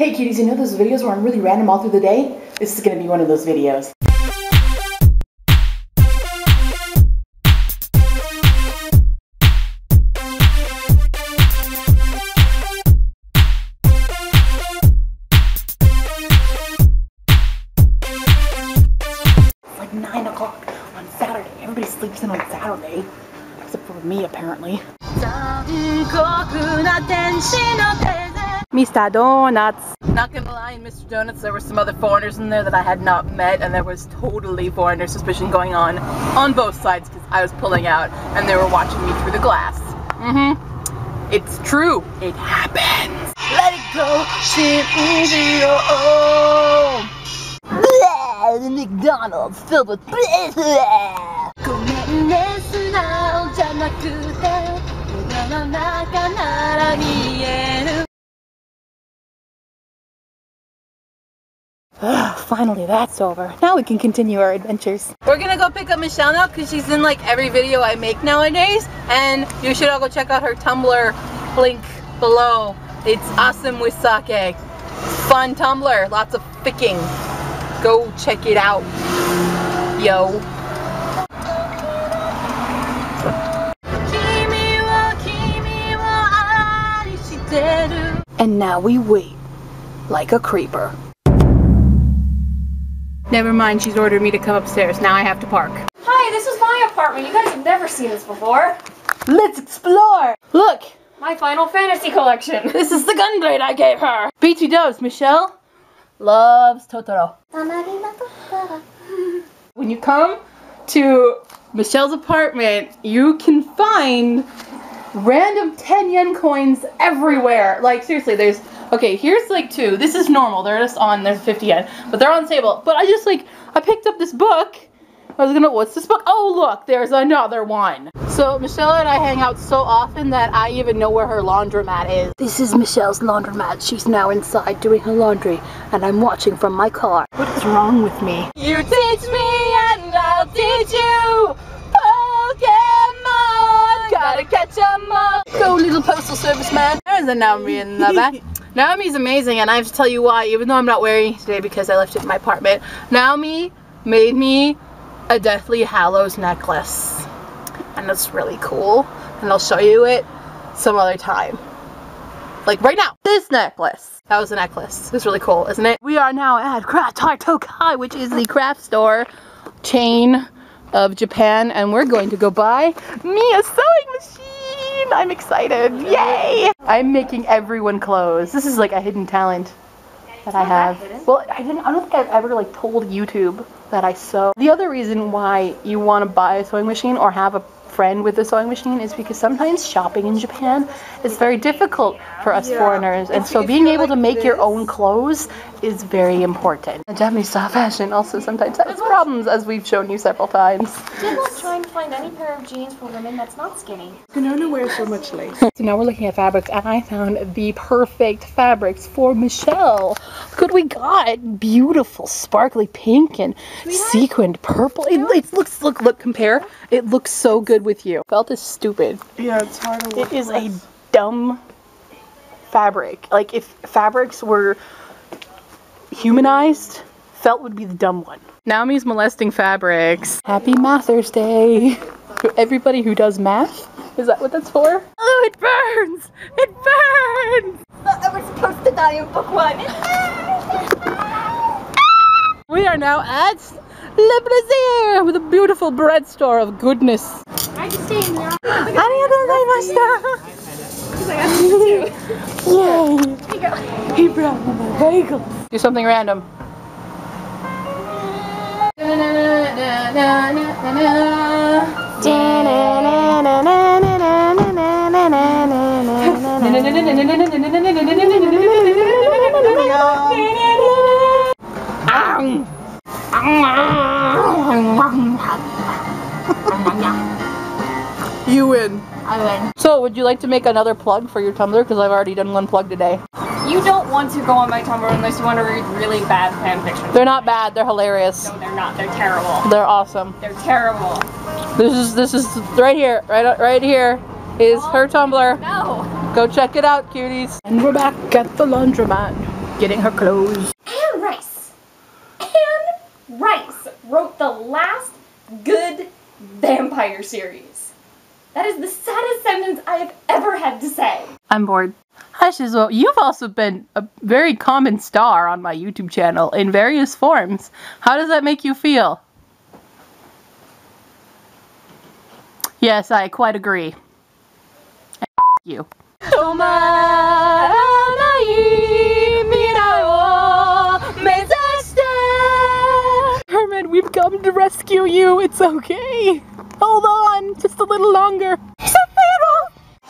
Hey cuties, you know those videos where I'm really random all through the day? This is going to be one of those videos. It's like 9 o'clock on Saturday. Everybody sleeps in on Saturday. Except for me, apparently. Mr. Donuts. Not gonna lie, in Mr. Donuts there were some other foreigners in there that I had not met, and there was totally foreigner suspicion going on both sides, because I was pulling out and they were watching me through the glass. It's true. It happens. Let it go. The McDonald's filled with bleh. Ugh, finally that's over. Now we can continue our adventures. We're gonna go pick up Michelle now because she's in like every video I make nowadays, and you should all go check out her Tumblr link below. It's awesome with sake. Fun Tumblr, lots of ficking. Go check it out. Yo. And now we wait like a creeper. Never mind, she's ordered me to come upstairs. Now I have to park. Hi, this is my apartment. You guys have never seen this before. Let's explore. Look. My Final Fantasy collection. This is the gun blade I gave her. BT Does, Michelle loves Totoro. When you come to Michelle's apartment, you can find random 10 yen coins everywhere. Like, seriously, there's... Okay, here's like 2. This is normal. They're just on, there's 50 yen. But they're on the table. But I just like, I picked up this book. I was gonna, what's this book? Oh, look, there's another one. So Michelle and I hang out so often that I even know where her laundromat is. This is Michelle's laundromat. She's now inside doing her laundry, and I'm watching from my car. What is wrong with me? You teach me and I'll teach you. Pokemon, gotta catch 'em all. Go little postal service man. There's a Naomi in the back. Naomi's amazing, and I have to tell you why, even though I'm not wearing it today because I left it in my apartment. Naomi made me a Deathly Hallows necklace, and it's really cool, and I'll show you it some other time. Like right now. This necklace. That was a necklace. It's really cool, isn't it? We are now at Craftartokai, which is the craft store chain of Japan, and we're going to go buy me a sewing machine. I'm excited. Yay! I'm making everyone clothes. This is like a hidden talent that I have. Well, I don't think I've ever like told YouTube that I sew. The other reason why you want to buy a sewing machine or have a friend with a sewing machine is because sometimes shopping in Japan is very difficult for us foreigners, and so being able to make your own clothes is very important. And Japanese style fashion also sometimes has problems, as we've shown you several times. Did not try and find any pair of jeans for women that's not skinny. Konoha wears so much lace. So now we're looking at fabrics, and I found the perfect fabrics for Michelle. Look what we got. Beautiful, sparkly pink and sequined purple. It looks, look, compare. It looks so good with you. Felt is stupid. Yeah, it's hard to work. It is a dumb fabric. Like, if fabrics were humanized, felt would be the dumb one. Naomi's molesting fabrics. Happy Mathers Day to everybody who does math. Is that what that's for? Oh, it burns! It burns! I was supposed to die in book 1. We are now at Le Blaisier with a beautiful bread store of goodness. I just stay in there. Yay! He brought me my bagels. Do something random. You win. I win. So, would you like to make another plug for your Tumblr? Because I've already done one plug today. You don't want to go on my Tumblr unless you want to read really bad fanfiction. They're not bad. They're hilarious. No, they're not. They're terrible. They're awesome. They're terrible. This is right here. Right here is her Tumblr. No. Go check it out, cuties. And we're back at the laundromat. getting her clothes. Anne Rice wrote the last good vampire series. That is the saddest sentence I have ever had to say. I'm bored. Hi Shizuo, you've also been a very common star on my YouTube channel in various forms. How does that make you feel? Yes, I quite agree. And f*** you. Herman, we've come to rescue you. It's okay. Hold on, just a little longer.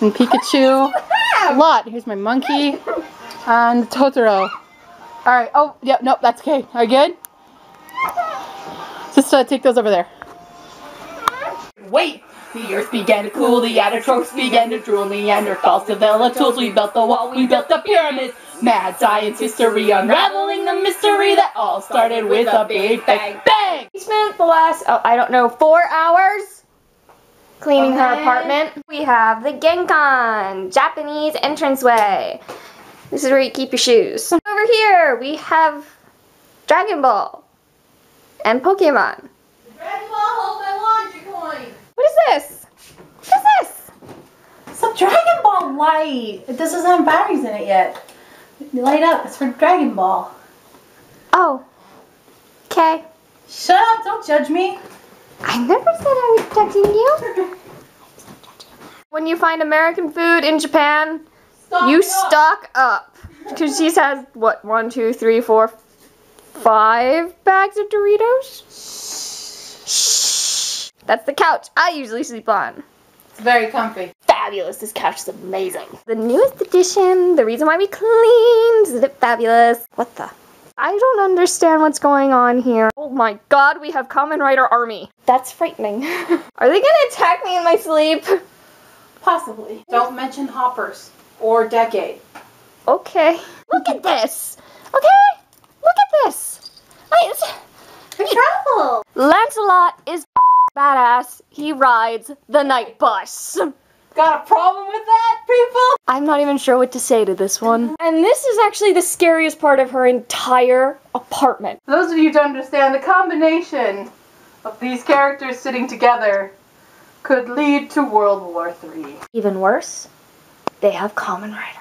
And Pikachu. A lot. Here's my monkey. And Totoro. Alright, oh, yeah, nope, that's okay. Are you good? Just take those over there. Wait! The earth began to cool, the outer tropes began to drool, Neanderthals developed tools, we built the wall, we built the pyramids. Mad science history unraveling the mystery that all started with a big bang. Bang! We spent the last, oh, I don't know, 4 hours cleaning her apartment. We have the Genkan, Japanese entranceway. This is where you keep your shoes. Over here, we have Dragon Ball and Pokemon. What is this? What is this? It's a Dragon Ball light. It doesn't have batteries in it yet. Light up. It's for Dragon Ball. Oh. Okay. Shut up. Don't judge me. I never said I was judging you. When you find American food in Japan, you stock up. Because she has, what, 5 bags of Doritos? Shh. That's the couch I usually sleep on. It's very comfy. Fabulous, this couch is amazing. The newest edition, the reason why we cleaned, isn't it fabulous? What the? I don't understand what's going on here. Oh my god, we have Kamen Rider Army. That's frightening. Are they gonna attack me in my sleep? Possibly. Don't mention hoppers or decade. Okay. Look at this, okay? Look at this. Travel. Lancelot is badass, he rides the night bus. Got a problem with that, people? I'm not even sure what to say to this one. And this is actually the scariest part of her entire apartment. For those of you who don't understand, the combination of these characters sitting together could lead to World War III. Even worse, they have Kamen Rider.